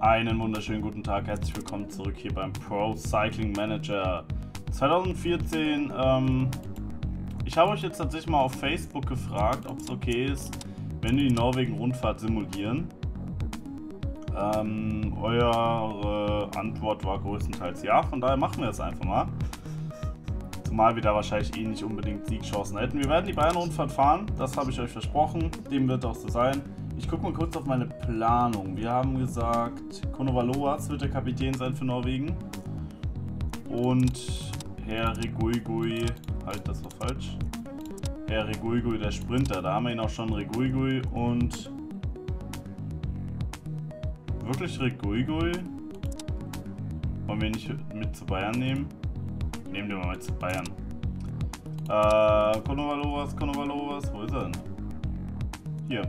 Einen wunderschönen guten Tag, herzlich willkommen zurück hier beim Pro Cycling Manager 2014. Ich habe euch jetzt tatsächlich mal auf Facebook gefragt, ob es okay ist, wenn wir die Norwegen-Rundfahrt simulieren. Eure Antwort war größtenteils ja, von daher machen wir das einfach mal. Zumal wir da wahrscheinlich eh nicht unbedingt Siegchancen hätten. Wir werden die Bayern-Rundfahrt fahren, das habe ich euch versprochen, dem wird auch so sein. Ich gucke mal kurz auf meine Planung. Wir haben gesagt, Konovalovas wird der Kapitän sein für Norwegen. Und Herr Reguigui, halt, das war falsch. Herr Reguigui, der Sprinter, da haben wir ihn auch schon, Reguigui und... Wirklich Reguigui? Wollen wir ihn nicht mit zu Bayern nehmen? Nehmen wir mal mit zu Bayern. Konovalovas, wo ist er denn? Hier.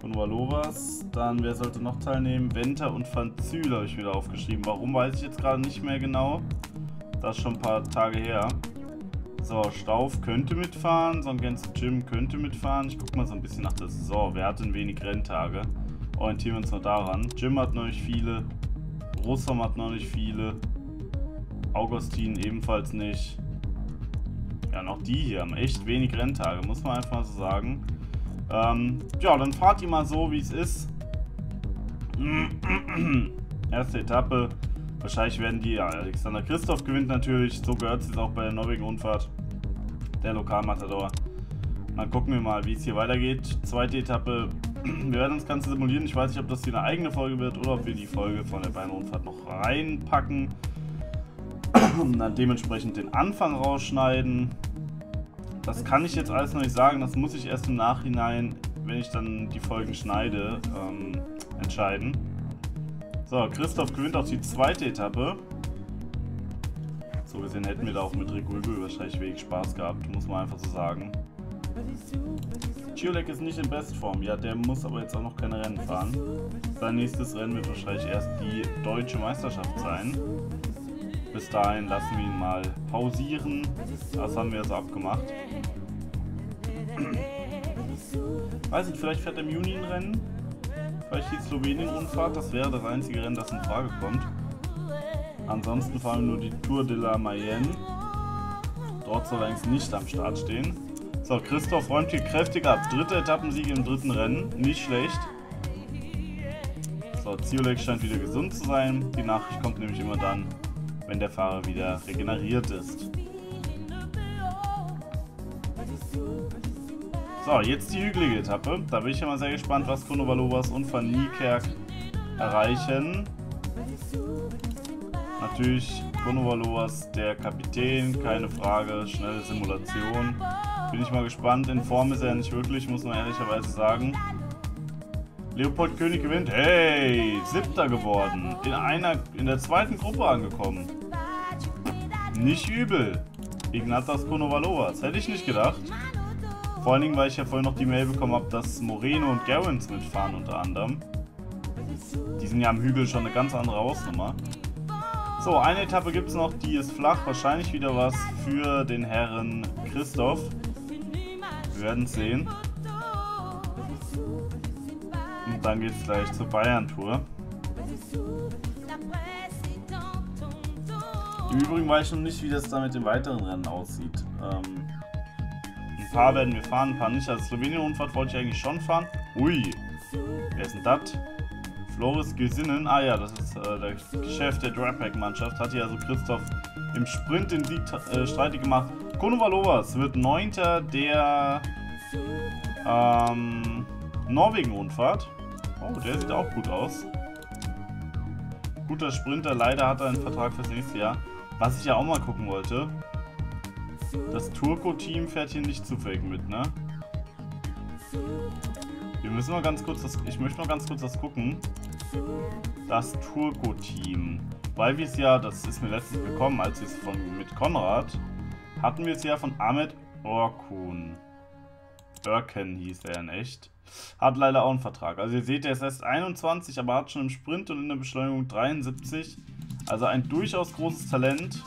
Konovalovas, dann wer sollte noch teilnehmen? Venter und Van Zyl habe ich wieder aufgeschrieben. Warum, weiß ich jetzt gerade nicht mehr genau. Das ist schon ein paar Tage her. So, Stauf könnte mitfahren, so ein ganzes Gym könnte mitfahren. Ich gucke mal so ein bisschen nach der Saison. Wer hat denn wenig Renntage? Orientieren wir uns mal daran. Gym hat noch nicht viele. Rossum hat noch nicht viele. Augustin ebenfalls nicht. Ja, noch die hier haben echt wenig Renntage, muss man einfach mal so sagen. Ja, dann fahrt ihr mal so, wie es ist. Erste Etappe. Wahrscheinlich werden die, ja, Alexander Kristoff gewinnt natürlich. So gehört es jetzt auch bei der Norwegen-Rundfahrt. Der Lokalmatador. Dann gucken wir mal, wie es hier weitergeht. Zweite Etappe. Wir werden das Ganze simulieren. Ich weiß nicht, ob das hier eine eigene Folge wird oder ob wir die Folge von der Bayern-Rundfahrt noch reinpacken. Und dann dementsprechend den Anfang rausschneiden. Das kann ich jetzt alles noch nicht sagen, das muss ich erst im Nachhinein, wenn ich dann die Folgen schneide, entscheiden. So, Kristoff gewinnt auch die zweite Etappe. So gesehen hätten wir da auch mit Reguigui wahrscheinlich wenig Spaß gehabt, muss man einfach so sagen. Ciolek ist nicht in Bestform, ja, der muss aber jetzt auch noch keine Rennen fahren. Sein nächstes Rennen wird wahrscheinlich erst die Deutsche Meisterschaft sein. Bis dahin lassen wir ihn mal pausieren. Das haben wir also abgemacht. Weiß nicht, vielleicht fährt er im Juni ein Rennen. Vielleicht die Slowenien-Rundfahrt. Das wäre das einzige Rennen, das in Frage kommt. Ansonsten fahren wir nur die Tour de la Mayenne. Dort soll er allerdings nicht am Start stehen. So, Kristoff räumt hier kräftig ab. Dritter Etappensieg im dritten Rennen. Nicht schlecht. So, Ciolek scheint wieder gesund zu sein. Die Nachricht kommt nämlich immer dann, wenn der Fahrer wieder regeneriert ist. So, jetzt die hügelige Etappe. Da bin ich ja mal sehr gespannt, was Konovalovas und Van Niekerk erreichen. Natürlich Konovalovas der Kapitän, keine Frage, schnelle Simulation. Bin ich mal gespannt, in Form ist er nicht wirklich, muss man ehrlicherweise sagen. Leopold König gewinnt. Hey, Siebter geworden. In der zweiten Gruppe angekommen. Nicht übel. Ignatas Konovalovas. Hätte ich nicht gedacht. Vor allen Dingen, weil ich ja vorhin noch die Mail bekommen habe, dass Moreno und Gerwins mitfahren unter anderem. Die sind ja am Hügel schon eine ganz andere Hausnummer. So, eine Etappe gibt es noch, die ist flach. Wahrscheinlich wieder was für den Herrn Kristoff. Wir werden es sehen. Und dann geht es gleich zur Bayern-Tour. Im Übrigen weiß ich noch nicht, wie das da mit den weiteren Rennen aussieht. Ein paar werden wir fahren, ein paar nicht. Also Slowenien-Rundfahrt wollte ich eigentlich schon fahren. Ui, wer ist denn das? Floris Gesinnen, ah ja, das ist der Chef der Drapack-Mannschaft. Hat hier also Kristoff im Sprint den Sieg streitig gemacht. Konovalovas wird 9. der Norwegen-Rundfahrt. Oh, der sieht auch gut aus. Guter Sprinter, leider hat er einen Vertrag fürs nächste Jahr. Was ich ja auch mal gucken wollte. Das Turco-Team fährt hier nicht zufällig mit, ne? Wir müssen mal ganz kurz das... Ich möchte noch ganz kurz das gucken. Das Turco-Team. Weil wir es ja... Das ist mir letztens gekommen, als wir es mit Konrad... Hatten wir es ja von Ahmed Orkun. Örken hieß er in echt. Hat leider auch einen Vertrag. Also ihr seht, der ist erst 21, aber hat schon im Sprint und in der Beschleunigung 73. Also ein durchaus großes Talent.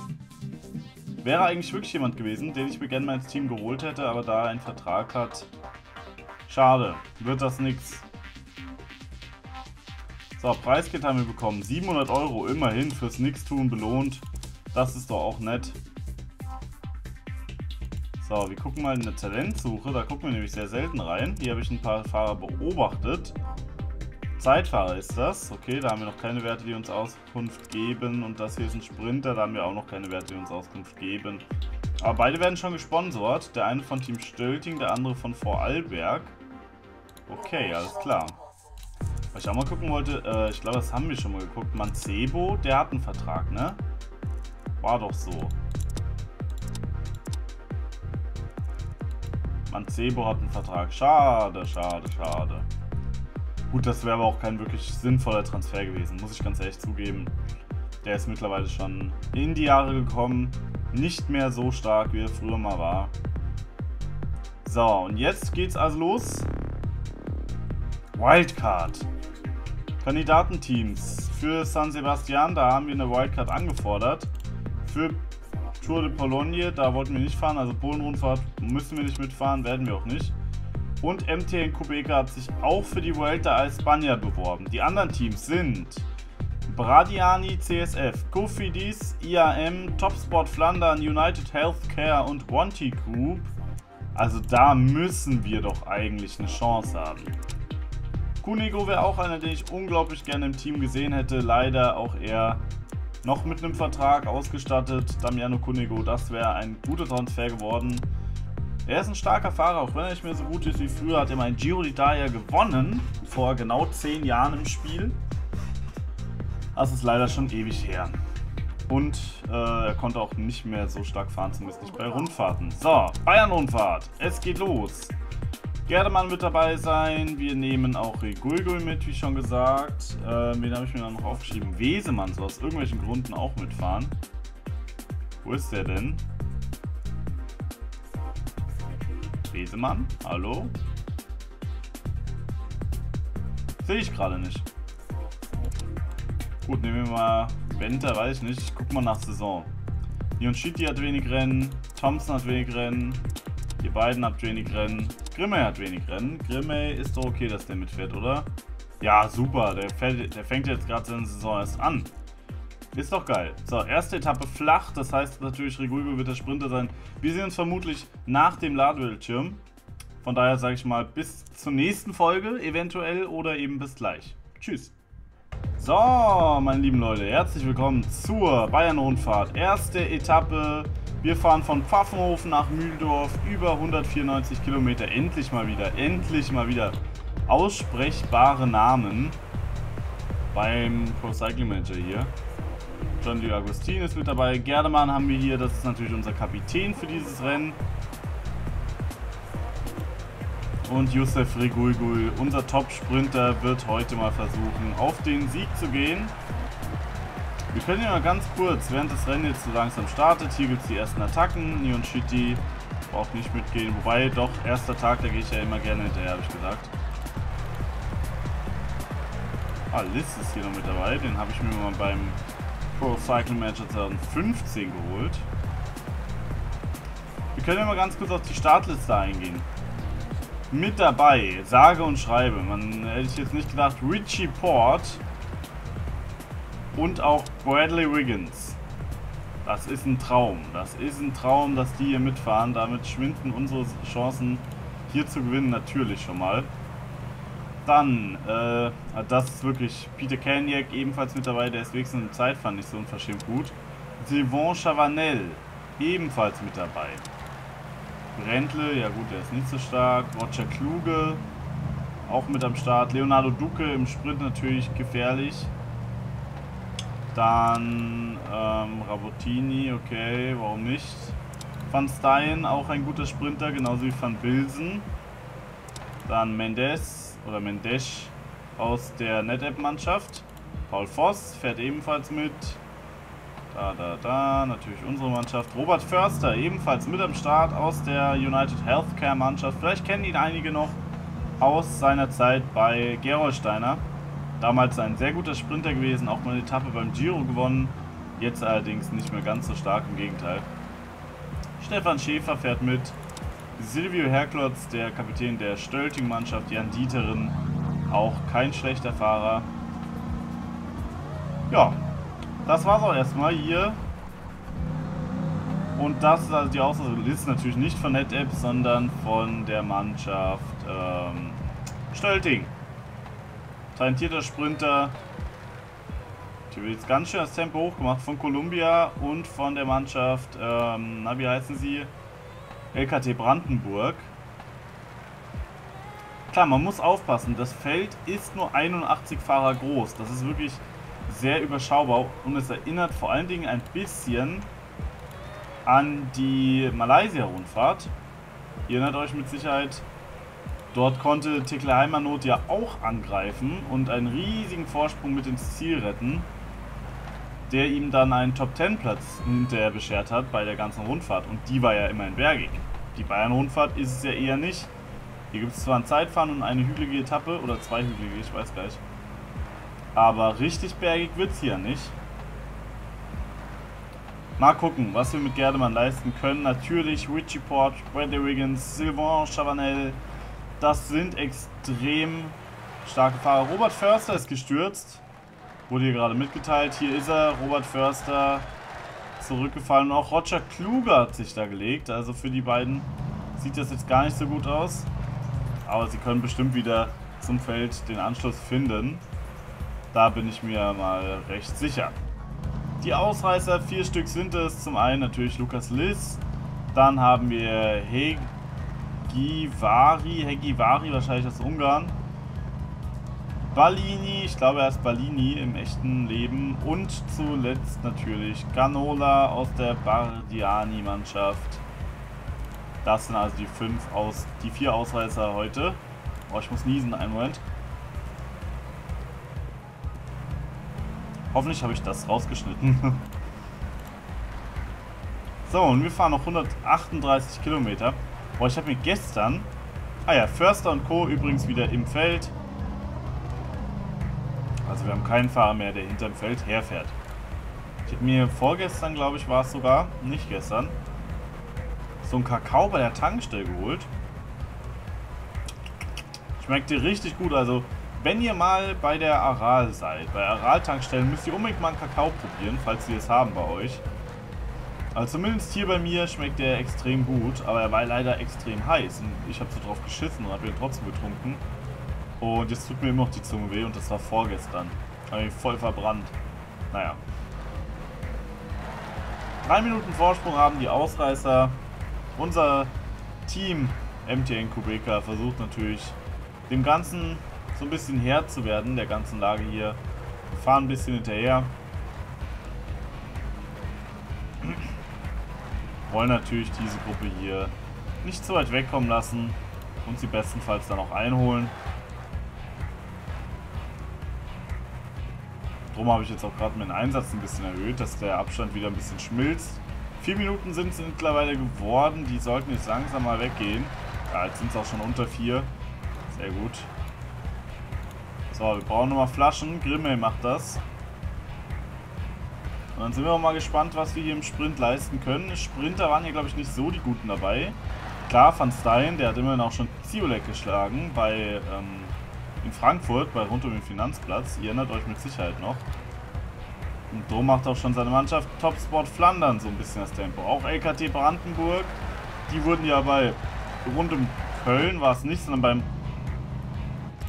Wäre eigentlich wirklich jemand gewesen, den ich mir gerne mal ins Team geholt hätte, aber da er einen Vertrag hat, schade, wird das nix. So, Preisgeld haben wir bekommen. 700 Euro immerhin fürs Nichtstun belohnt. Das ist doch auch nett. So, wir gucken mal in der Talentsuche. Da gucken wir nämlich sehr selten rein. Hier habe ich ein paar Fahrer beobachtet. Zeitfahrer ist das. Okay, da haben wir noch keine Werte, die uns Auskunft geben. Und das hier ist ein Sprinter. Da haben wir auch noch keine Werte, die uns Auskunft geben. Aber beide werden schon gesponsert. Der eine von Team Stölting, der andere von Vorarlberg. Okay, alles klar. Was ich auch mal gucken wollte, ich glaube, das haben wir schon mal geguckt. Mancebo, der hat einen Vertrag, ne? War doch so. Mancebo hat einen Vertrag. Schade, schade, schade. Gut, das wäre aber auch kein wirklich sinnvoller Transfer gewesen, muss ich ganz ehrlich zugeben. Der ist mittlerweile schon in die Jahre gekommen. Nicht mehr so stark, wie er früher mal war. So, und jetzt geht's also los. Wildcard. Kandidatenteams für San Sebastian, da haben wir eine Wildcard angefordert. Für Tour de Pologne, da wollten wir nicht fahren, also Polen-Rundfahrt müssen wir nicht mitfahren, werden wir auch nicht. Und MTN-Qhubeka hat sich auch für die Vuelta a España beworben. Die anderen Teams sind Bradiani, CSF, Cofidis, IAM, Topsport Flandern, United Healthcare und Wanty Group. Also da müssen wir doch eigentlich eine Chance haben. Kunego wäre auch einer, den ich unglaublich gerne im Team gesehen hätte. Leider auch er noch mit einem Vertrag ausgestattet. Damiano Kunego, das wäre ein guter Transfer geworden. Er ist ein starker Fahrer, auch wenn er nicht mehr so gut ist wie früher. Hat er mal ein Giro d'Italia gewonnen, vor genau 10 Jahren im Spiel. Das ist leider schon ewig her. Und er konnte auch nicht mehr so stark fahren, zumindest nicht bei Rundfahrten. So, Bayern-Rundfahrt, es geht los. Gerdemann wird dabei sein, wir nehmen auch Reguigui mit, wie schon gesagt. Wen habe ich mir dann noch aufgeschrieben? Wesemann soll aus irgendwelchen Gründen auch mitfahren. Wo ist der denn? Wesemann? Hallo? Sehe ich gerade nicht. Gut, nehmen wir mal Benter, weiß ich nicht. Ich guck mal nach Saison. Nyon Shitty hat wenig Rennen, Thompson hat wenig Rennen, ihr beiden habt wenig Rennen. Grimmey hat wenig Rennen. Grimmey ist doch okay, dass der mitfährt, oder? Ja, super. Der fängt jetzt gerade seine Saison erst an. Ist doch geil. So, erste Etappe flach. Das heißt natürlich, Reguigui wird der Sprinter sein. Wir sehen uns vermutlich nach dem Ladebildschirm. Von daher sage ich mal, bis zur nächsten Folge eventuell oder eben bis gleich. Tschüss. So, meine lieben Leute, herzlich willkommen zur Bayern-Rundfahrt. Erste Etappe. Wir fahren von Pfaffenhofen nach Mühldorf über 194 Kilometer. Endlich mal wieder aussprechbare Namen beim Pro Cycling Manager hier. John Di Agustin ist mit dabei. Gerdemann haben wir hier, das ist natürlich unser Kapitän für dieses Rennen. Und Youssef Reguigui, unser Top-Sprinter, wird heute mal versuchen, auf den Sieg zu gehen. Wir können ja mal ganz kurz, während das Rennen jetzt so langsam startet, hier gibt es die ersten Attacken. Nyon Shitty braucht nicht mitgehen, wobei doch, erster Tag, da gehe ich ja immer gerne hinterher, habe ich gesagt. Ah, Liz ist hier noch mit dabei, den habe ich mir mal beim Pro Cycling Manager 2015 geholt. Wir können ja mal ganz kurz auf die Startliste eingehen. Mit dabei, sage und schreibe, man hätte ich jetzt nicht gedacht, Richie Porte. Und auch Bradley Wiggins. Das ist ein Traum. Das ist ein Traum, dass die hier mitfahren. Damit schwinden unsere Chancen, hier zu gewinnen, natürlich schon mal. Dann, das ist wirklich Peter Kaniak ebenfalls mit dabei. Der ist wenigstens im Zeitfahren nicht so unverschämt gut. Sylvain Chavanel ebenfalls mit dabei. Brentle, ja gut, der ist nicht so stark. Roger Kluge auch mit am Start. Leonardo Duque im Sprint natürlich gefährlich. Dann Rabotini, okay, warum nicht? Van Staeyen, auch ein guter Sprinter, genauso wie Van Bilsen. Dann Mendes aus der NetApp-Mannschaft. Paul Voss fährt ebenfalls mit. Natürlich unsere Mannschaft. Robert Förster, ebenfalls mit am Start aus der United Healthcare-Mannschaft. Vielleicht kennen ihn einige noch aus seiner Zeit bei Gerolsteiner. Damals ein sehr guter Sprinter gewesen, auch mal eine Etappe beim Giro gewonnen. Jetzt allerdings nicht mehr ganz so stark, im Gegenteil. Stefan Schäfer fährt mit. Silvio Herklotz, der Kapitän der Stölting-Mannschaft. Jan Dieteren, auch kein schlechter Fahrer. Ja, das war's auch erstmal hier. Und das ist also die Aussage Liz, natürlich nicht von NetApp, sondern von der Mannschaft Stölting. Talentierter Sprinter. Die wird jetzt ganz schön das Tempo hochgemacht von Columbia und von der Mannschaft, na wie heißen sie? LKT Brandenburg. Klar, man muss aufpassen, das Feld ist nur 81 Fahrer groß. Das ist wirklich sehr überschaubar und es erinnert vor allen Dingen ein bisschen an die Malaysia-Rundfahrt. Ihr erinnert euch mit Sicherheit, dort konnte Tekle Heimanot ja auch angreifen und einen riesigen Vorsprung mit ins Ziel retten, der ihm dann einen Top-10-Platz hinterher beschert hat bei der ganzen Rundfahrt. Und die war ja immerhin bergig. Die Bayern-Rundfahrt ist es ja eher nicht. Hier gibt es zwar ein Zeitfahren und eine hügelige Etappe, oder zwei hügelige, ich weiß gleich. Aber richtig bergig wird es hier nicht. Mal gucken, was wir mit Gerdemann leisten können. Natürlich Richie Porte, Bradley Wiggins, Sylvain Chavanel. Das sind extrem starke Fahrer. Robert Förster ist gestürzt. Wurde hier gerade mitgeteilt. Hier ist er, Robert Förster, zurückgefallen. Und auch Roger Kluge hat sich da gelegt. Also für die beiden sieht das jetzt gar nicht so gut aus. Aber sie können bestimmt wieder zum Feld den Anschluss finden. Da bin ich mir mal recht sicher. Die Ausreißer, 4 Stück sind es. Zum einen natürlich Lukas Liss. Dann haben wir Hegivari, wahrscheinlich aus Ungarn. Balini, ich glaube er ist Balini im echten Leben. Und zuletzt natürlich Ganola aus der Bardiani-Mannschaft. Das sind also die vier Ausreißer heute. Oh, ich muss niesen, einen Moment. Hoffentlich habe ich das rausgeschnitten. So, und wir fahren noch 138 Kilometer. Boah, ich habe mir gestern... Ah ja, Förster und Co. übrigens wieder im Feld. Also wir haben keinen Fahrer mehr, der hinterm Feld herfährt. Ich habe mir vorgestern, glaube ich, war es sogar, nicht gestern, so einen Kakao bei der Tankstelle geholt. Schmeckte richtig gut, also... Wenn ihr mal bei der Aral seid, bei Aral-Tankstellen, müsst ihr unbedingt mal einen Kakao probieren, falls sie es haben bei euch. Also zumindest hier bei mir schmeckt der extrem gut, aber er war leider extrem heiß und ich habe so drauf geschissen und habe ihn trotzdem getrunken. Und jetzt tut mir immer noch die Zunge weh und das war vorgestern. Habe ich voll verbrannt. Naja. 3 Minuten Vorsprung haben die Ausreißer. Unser Team MTN-Qhubeka versucht natürlich dem Ganzen... so ein bisschen Herr zu werden, der ganzen Lage hier. Wir fahren ein bisschen hinterher. Wollen natürlich diese Gruppe hier nicht zu weit wegkommen lassen und sie bestenfalls dann auch einholen. Drum habe ich jetzt auch gerade meinen Einsatz ein bisschen erhöht, dass der Abstand wieder ein bisschen schmilzt. 4 Minuten sind es mittlerweile geworden, die sollten jetzt langsam mal weggehen. Ja, jetzt sind es auch schon unter 4. Sehr gut. So, wir brauchen nochmal Flaschen. Grimmey macht das. Und dann sind wir auch mal gespannt, was wir hier im Sprint leisten können. Sprinter waren hier, glaube ich, nicht so die Guten dabei. Klar, Van Staeyen, der hat immerhin auch schon Ciolek geschlagen bei, in Frankfurt, bei rund um den Finanzplatz. Ihr erinnert euch mit Sicherheit noch. Und Dom macht auch schon seine Mannschaft Topsport Flandern so ein bisschen das Tempo. Auch LKT Brandenburg, die wurden ja bei rund um Köln, war es nicht, sondern beim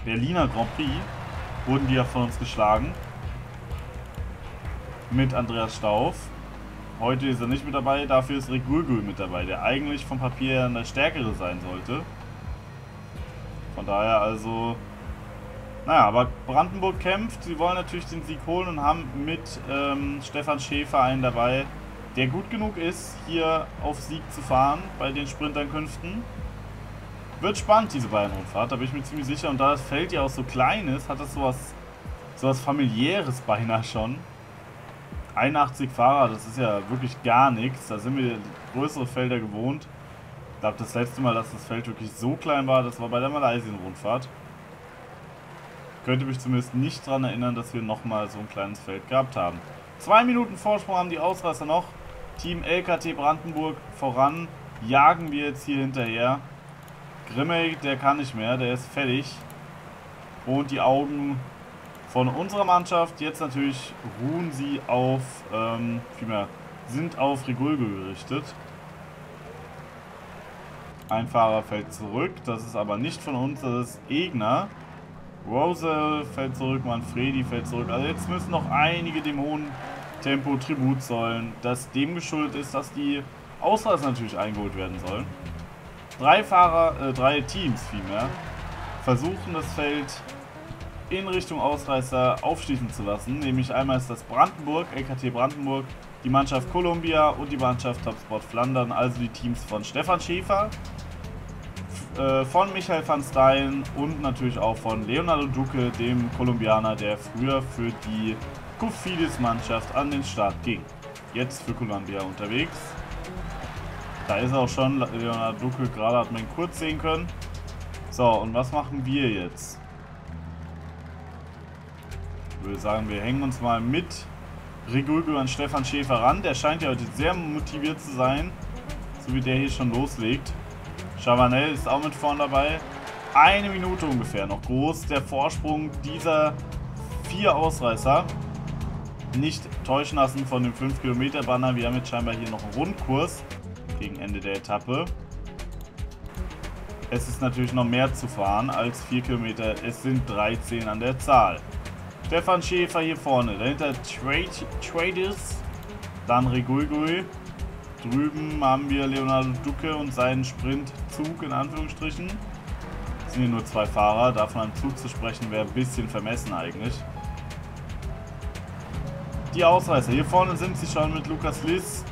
Berliner Grand Prix wurden die ja von uns geschlagen. Mit Andreas Stauff. Heute ist er nicht mit dabei, dafür ist Reguigui mit dabei, der eigentlich vom Papier her der Stärkere sein sollte. Von daher also... Naja, aber Brandenburg kämpft, sie wollen natürlich den Sieg holen und haben mit Stefan Schäfer einen dabei, der gut genug ist, hier auf Sieg zu fahren bei den Sprintankünften. Wird spannend, diese Bayern-Rundfahrt, da bin ich mir ziemlich sicher. Und da das Feld ja auch so klein ist, hat das sowas familiäres beinahe schon. 81 Fahrer, das ist ja wirklich gar nichts. Da sind wir größere Felder gewohnt. Ich glaube, das letzte Mal, dass das Feld wirklich so klein war, das war bei der Malaysia-Rundfahrt. Ich könnte mich zumindest nicht daran erinnern, dass wir nochmal so ein kleines Feld gehabt haben. 2 Minuten Vorsprung haben die Ausreißer noch. Team LKT Brandenburg voran. Jagen wir jetzt hier hinterher. Grimmey, der kann nicht mehr, der ist fertig. Und die Augen von unserer Mannschaft. Jetzt natürlich ruhen sie auf, vielmehr sind auf Reguigui gerichtet. Ein Fahrer fällt zurück, das ist aber nicht von uns, das ist Egner. Rosel fällt zurück, Manfredi fällt zurück. Also jetzt müssen noch einige Dämonen Tempo Tribut zollen, das dem geschuldet ist, dass die Ausreißer natürlich eingeholt werden sollen. Drei Teams vielmehr versuchen das Feld in Richtung Ausreißer aufschließen zu lassen. Nämlich einmal ist das Brandenburg, LKT Brandenburg, die Mannschaft Columbia und die Mannschaft Topsport Flandern, also die Teams von Stefan Schäfer, von Michael Van Staeyen und natürlich auch von Leonardo Duque, dem Kolumbianer, der früher für die Cofidis-Mannschaft an den Start ging. Jetzt für Columbia unterwegs. Da ist auch schon Leonardo Duque, gerade hat man ihn kurz sehen können. So, und was machen wir jetzt? Ich würde sagen, wir hängen uns mal mit Reguigui an Stefan Schäfer ran. Der scheint ja heute sehr motiviert zu sein, so wie der hier schon loslegt. Chavanel ist auch mit vorne dabei. Eine Minute ungefähr noch groß. Der Vorsprung dieser vier Ausreißer. Nicht täuschen lassen von dem 5-Kilometer-Banner. Wir haben jetzt scheinbar hier noch einen Rundkurs gegen Ende der Etappe. Es ist natürlich noch mehr zu fahren als 4 Kilometer. Es sind 13 an der Zahl. Stefan Schäfer hier vorne, dahinter Traders, dann Reguigui. Drüben haben wir Leonardo Duque und seinen Sprintzug in Anführungsstrichen. Es sind hier nur zwei Fahrer, da von einem Zug zu sprechen wäre ein bisschen vermessen eigentlich. Die Ausreißer, hier vorne sind sie schon mit Lukas Liz.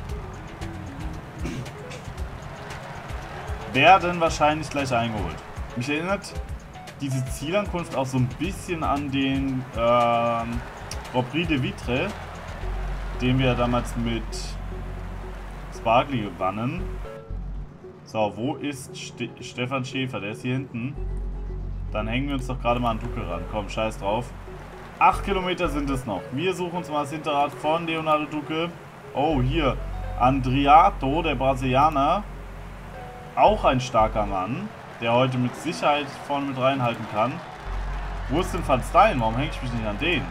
Werden wahrscheinlich gleich eingeholt. Mich erinnert diese Zielankunft auch so ein bisschen an den Grand Prix de Vitre, den wir damals mit Sparkly gewannen. So, wo ist Stefan Schäfer? Der ist hier hinten. Dann hängen wir uns doch gerade mal an Duque ran. Komm, scheiß drauf. 8 Kilometer sind es noch. Wir suchen uns mal das Hinterrad von Leonardo Duque. Oh, hier. Andriato, der Brasilianer. Auch ein starker Mann, der heute mit Sicherheit vorne mit reinhalten kann. Wo ist denn Van Staeyen? Warum hänge ich mich nicht an den?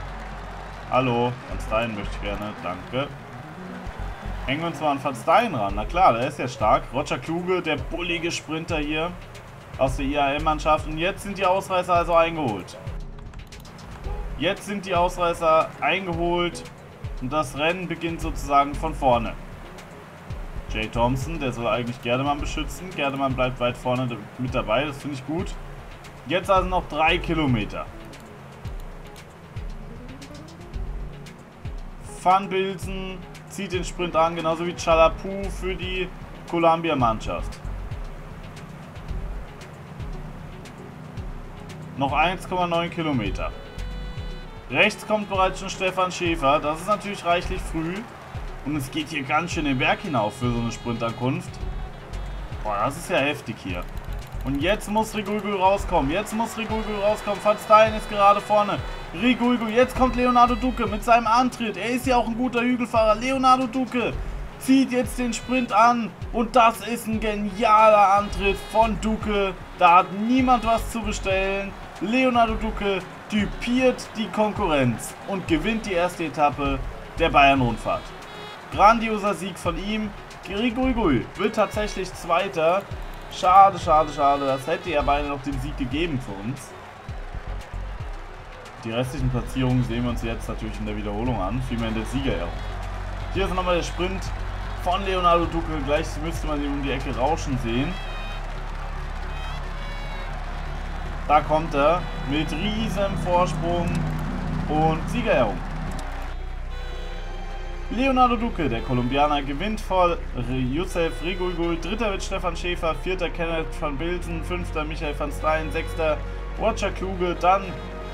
Hallo, Van Staeyen möchte ich gerne. Danke. Hängen wir uns mal an Van Staeyen ran. Na klar, der ist ja stark. Roger Kluge, der bullige Sprinter hier aus der IAM-Mannschaft. Und jetzt sind die Ausreißer also eingeholt. Jetzt sind die Ausreißer eingeholt. Und das Rennen beginnt sozusagen von vorne. Jay Thompson, der soll eigentlich Gerdemann beschützen. Gerdemann bleibt weit vorne mit dabei, das finde ich gut. Jetzt also noch 3 Kilometer. Van Bilsen zieht den Sprint an, genauso wie Chalapu für die Columbia-Mannschaft. Noch 1,9 Kilometer. Rechts kommt bereits schon Stefan Schäfer, das ist natürlich reichlich früh. Und es geht hier ganz schön den Berg hinauf für so eine Sprintankunft. Boah, das ist ja heftig hier. Und jetzt muss Reguigui rauskommen. Jetzt muss Reguigui rauskommen. Van Staeyen ist gerade vorne. Reguigui, jetzt kommt Leonardo Duque mit seinem Antritt. Er ist ja auch ein guter Hügelfahrer. Leonardo Duque zieht jetzt den Sprint an. Und das ist ein genialer Antritt von Duque. Da hat niemand was zu bestellen. Leonardo Duque typiert die Konkurrenz und gewinnt die erste Etappe der Bayern-Rundfahrt. Grandioser Sieg von ihm. Reguigui wird tatsächlich Zweiter. Schade, schade, schade. Das hätte ja beinahe noch den Sieg gegeben für uns. Die restlichen Platzierungen sehen wir uns jetzt natürlich in der Wiederholung an. Vielmehr in der Siegerehrung. Hier ist nochmal der Sprint von Leonardo Duque. Gleich müsste man ihn um die Ecke rauschen sehen. Da kommt er mit riesem Vorsprung und Siegerehrung. Leonardo Duque, der Kolumbianer, gewinnt vor Youssef Reguigui. Dritter wird Stefan Schäfer, vierter Kenneth Van Bilsen, fünfter Michael Van Staeyen, sechster Roger Kluge, dann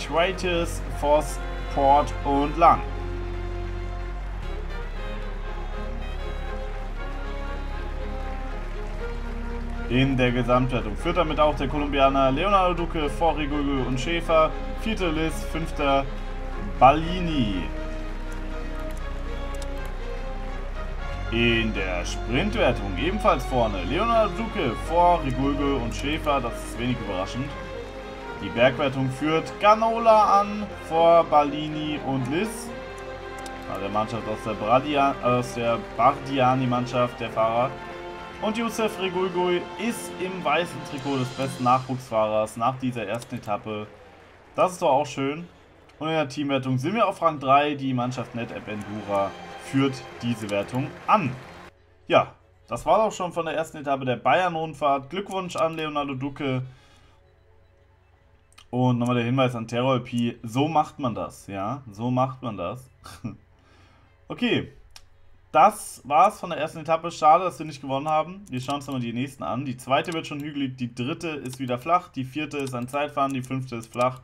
Traitors, Voss, Port und Lang. In der Gesamtwertung führt damit auch der Kolumbianer Leonardo Duque vor Reguigui und Schäfer, vierter Liz, fünfter Ballini. In der Sprintwertung ebenfalls vorne Leonardo Duque vor Reguigui und Schäfer, das ist wenig überraschend. Die Bergwertung führt Ganola an vor Ballini und Liz. Der Mannschaft aus der Bardiani-Mannschaft, der Fahrer. Und Youssef Reguigui ist im weißen Trikot des besten Nachwuchsfahrers nach dieser ersten Etappe. Das ist doch auch schön. Und in der Teamwertung sind wir auf Rang 3. Die Mannschaft NetApp Endura führt diese Wertung an. Ja, das war doch schon von der ersten Etappe der Bayern-Rundfahrt. Glückwunsch an Leonardo Duque. Und nochmal der Hinweis an Therapie. So macht man das, ja. So macht man das. Okay, das war's von der ersten Etappe. Schade, dass wir nicht gewonnen haben. Wir schauen uns nochmal die nächsten an. Die zweite wird schon hügelig, die dritte ist wieder flach, die vierte ist ein Zeitfahren, die fünfte ist flach.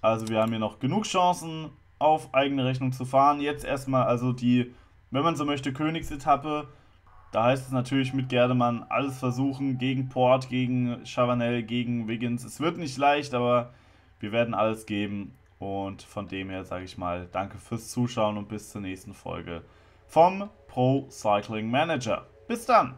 Also wir haben hier noch genug Chancen, auf eigene Rechnung zu fahren. Jetzt erstmal also die, wenn man so möchte, Königsetappe. Da heißt es natürlich mit Gerdemann alles versuchen, gegen Porte, gegen Chavanel, gegen Wiggins. Es wird nicht leicht, aber wir werden alles geben. Und von dem her sage ich mal, danke fürs Zuschauen und bis zur nächsten Folge vom Pro Cycling Manager. Bis dann!